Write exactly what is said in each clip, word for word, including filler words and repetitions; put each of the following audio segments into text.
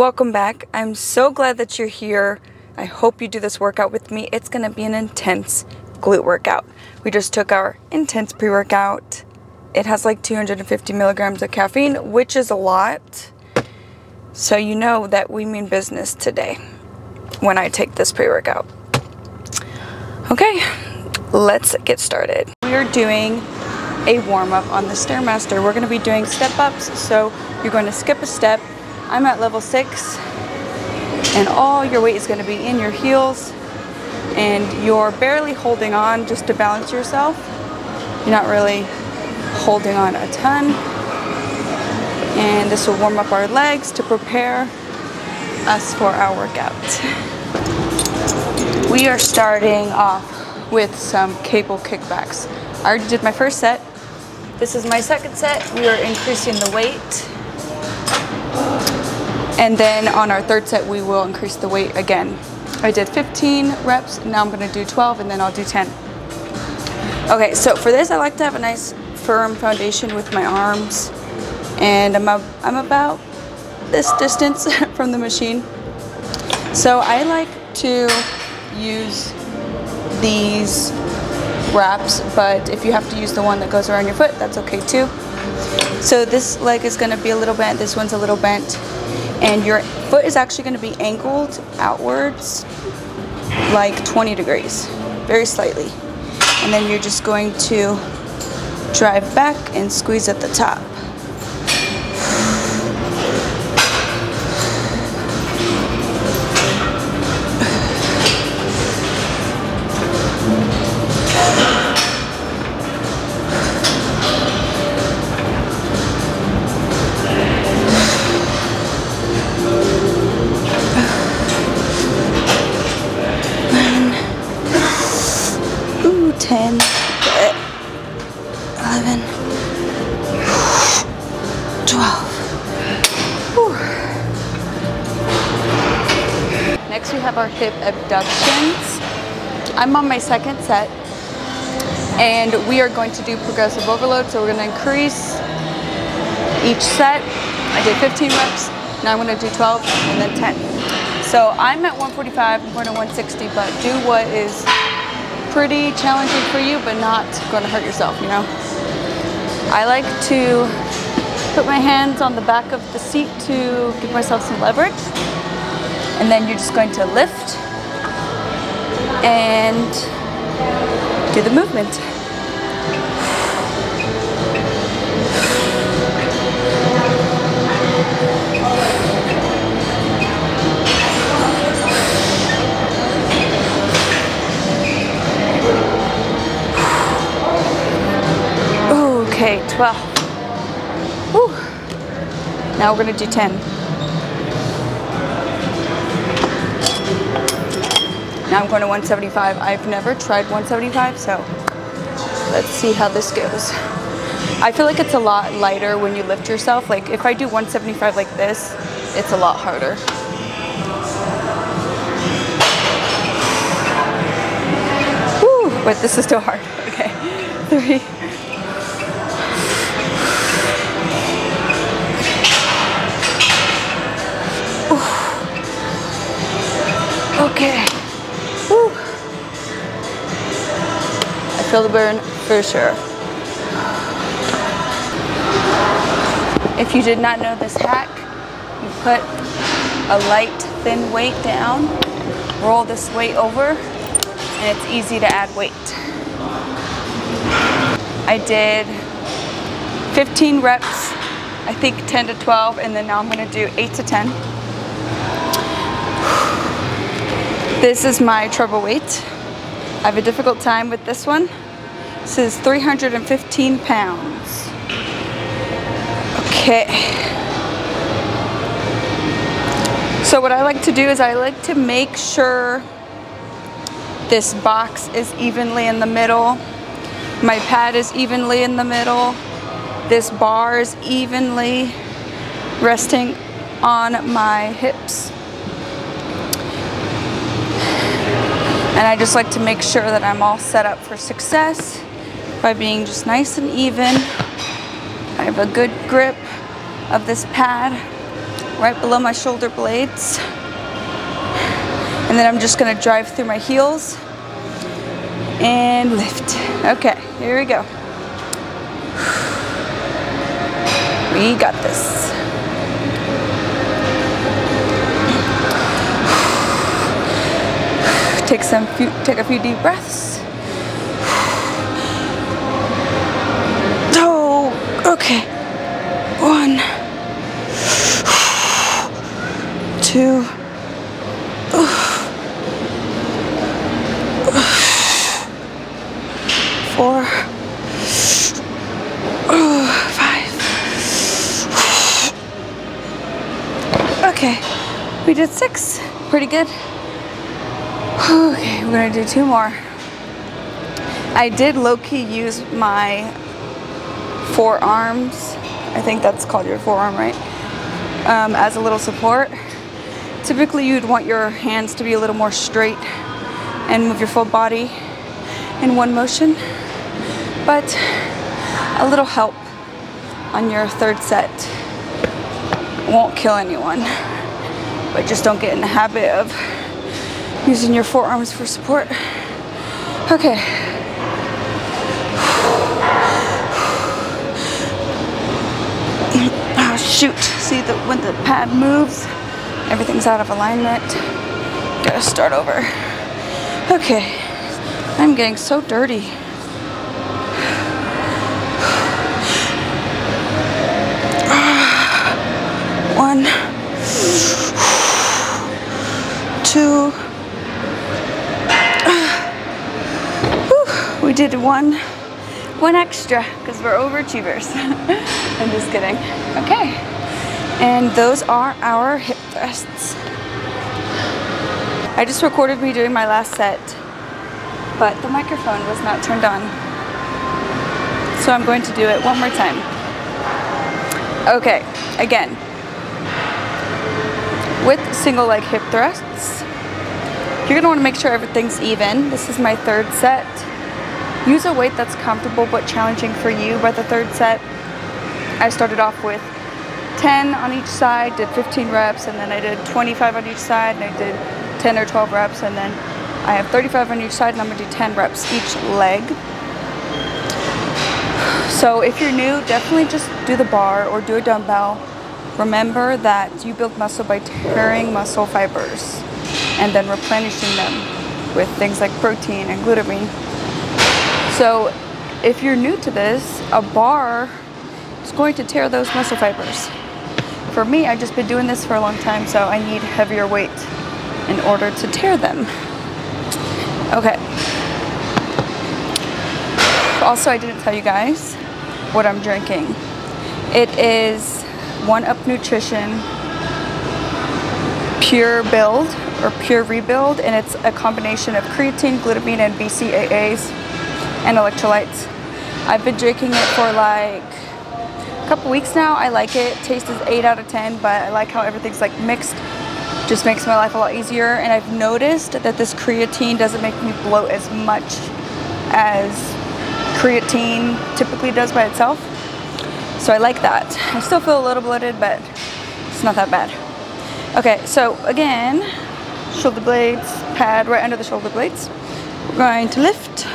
Welcome back. I'm so glad that you're here. I hope you do this workout with me. It's going to be an intense glute workout. We just took our intense pre-workout. It has like two hundred fifty milligrams of caffeine, which is a lot. So you know that we mean business today when I take this pre-workout. Okay, let's get started. We are doing a warm-up on the StairMaster. We're going to be doing step-ups, so you're going to skip a step. I'm at level six, and all your weight is going to be in your heels, and you're barely holding on just to balance yourself. You're not really holding on a ton, and this will warm up our legs to prepare us for our workout. We are starting off with some cable kickbacks. I already did my first set. This is my second set. We are increasing the weight. And then on our third set, we will increase the weight again. I did fifteen reps, now I'm gonna do twelve, and then I'll do ten. Okay, so for this, I like to have a nice firm foundation with my arms. And I'm, a, I'm about this distance from the machine. So I like to use these wraps, but if you have to use the one that goes around your foot, that's okay too. So this leg is gonna be a little bent, this one's a little bent. And your foot is actually going to be angled outwards like twenty degrees, very slightly. And then you're just going to drive back and squeeze at the top. Next, we have our hip abductions. I'm on my second set, and we are going to do progressive overload. So we're going to increase each set. I did fifteen reps. Now I'm going to do twelve and then ten. So I'm at one forty-five, I'm going to one sixty, but do what is pretty challenging for you, but not going to hurt yourself, you know? I like to put my hands on the back of the seat to give myself some leverage. And then you're just going to lift and do the movement. Okay, twelve. Whew. Now we're gonna do ten. Now I'm going to one seventy-five. I've never tried one seventy-five, so let's see how this goes. I feel like it's a lot lighter when you lift yourself. Like if I do one seventy-five like this, it's a lot harder. Woo, but this is still hard. Okay, three. Ooh. Okay. Feel the burn for sure. If you did not know this hack, you put a light thin weight down, roll this weight over, and it's easy to add weight. I did fifteen reps, I think ten to twelve, and then now I'm gonna do eight to ten. This is my treble weight. I have a difficult time with this one. This is three hundred fifteen pounds. Okay. So what I like to do is I like to make sure this box is evenly in the middle. My pad is evenly in the middle. This bar is evenly resting on my hips. And I just like to make sure that I'm all set up for success by being just nice and even. I have a good grip of this pad. right below my shoulder blades. And then I'm just gonna drive through my heels and lift. Okay, here we go. We got this. Take some, few, take a few deep breaths. Oh, okay. One, two. Four, five. Okay, we did six, pretty good. Okay, we're gonna do two more. I did low-key use my forearms, I think that's called your forearm, right? Um, as a little support. Typically you'd want your hands to be a little more straight and move your full body in one motion. But a little help on your third set won't kill anyone, but just don't get in the habit of using your forearms for support. Okay. Oh shoot, see that when the pad moves, everything's out of alignment. Gotta start over. Okay, I'm getting so dirty. One, two, we did one, one extra because we're overachievers. I'm just kidding. Okay, and those are our hip thrusts. I just recorded me doing my last set, but the microphone was not turned on. So I'm going to do it one more time. Okay, again. With single leg hip thrusts, you're gonna wanna make sure everything's even. This is my third set. Use a weight that's comfortable but challenging for you by the third set. I started off with ten on each side, did fifteen reps, and then I did twenty-five on each side, and I did ten or twelve reps, and then I have thirty-five on each side, and I'm gonna do ten reps each leg. So if you're new, definitely just do the bar or do a dumbbell. Remember that you build muscle by tearing muscle fibers and then replenishing them with things like protein and glutamine. So if you're new to this, a bar is going to tear those muscle fibers. For me, I've just been doing this for a long time, so I need heavier weight in order to tear them. Okay. Also, I didn't tell you guys what I'm drinking. It is One Up Nutrition Pure Build or Pure Rebuild, and it's a combination of creatine, glutamine, and B C A As and electrolytes. I've been drinking it for like a couple weeks now. I like it. Taste is eight out of ten, but I like how everything's like mixed. Just makes my life a lot easier, and I've noticed that this creatine doesn't make me bloat as much as creatine typically does by itself. So I like that. I still feel a little bloated, but it's not that bad. Okay, so again, shoulder blades, pad right under the shoulder blades. We're going to lift.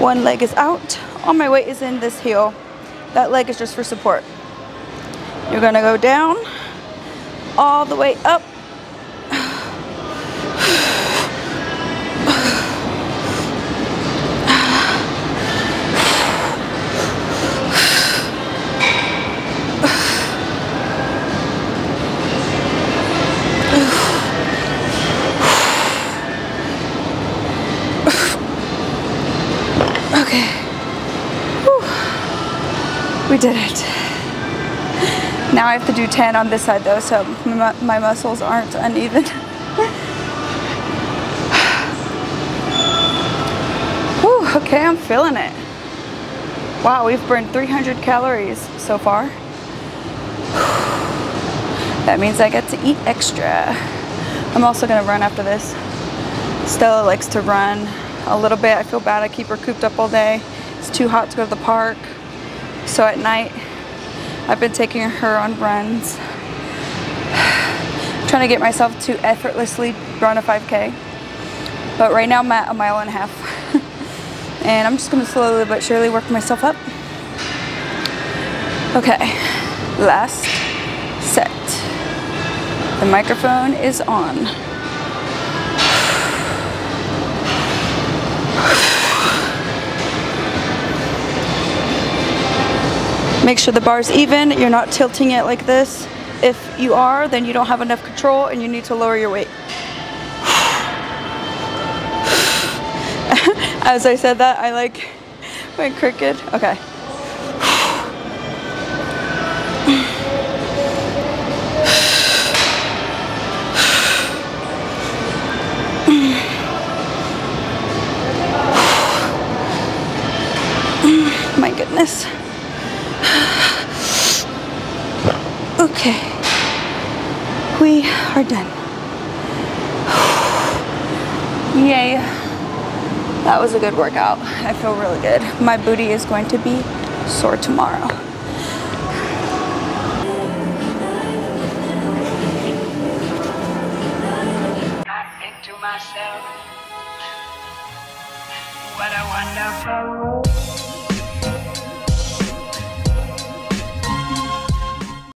One leg is out. All my weight is in this heel. That leg is just for support. You're gonna go down, all the way up. We did it. Now I have to do ten on this side though, so my muscles aren't uneven. Whew, okay, I'm feeling it. Wow, we've burned three hundred calories so far. That means I get to eat extra. I'm also gonna run after this. Stella likes to run a little bit. I feel bad, I keep her cooped up all day. It's too hot to go to the park. So at night, I've been taking her on runs. trying to get myself to effortlessly run a five K. But right now I'm at a mile and a half. And I'm just gonna slowly but surely work myself up. Okay, last set. The microphone is on. Make sure the bar's even, you're not tilting it like this. If you are, then you don't have enough control and you need to lower your weight. As I said that, I like went crooked. Okay. My goodness. Okay, we are done. Yay, that was a good workout. I feel really good. My booty is going to be sore tomorrow. Got into myself. What a wonderful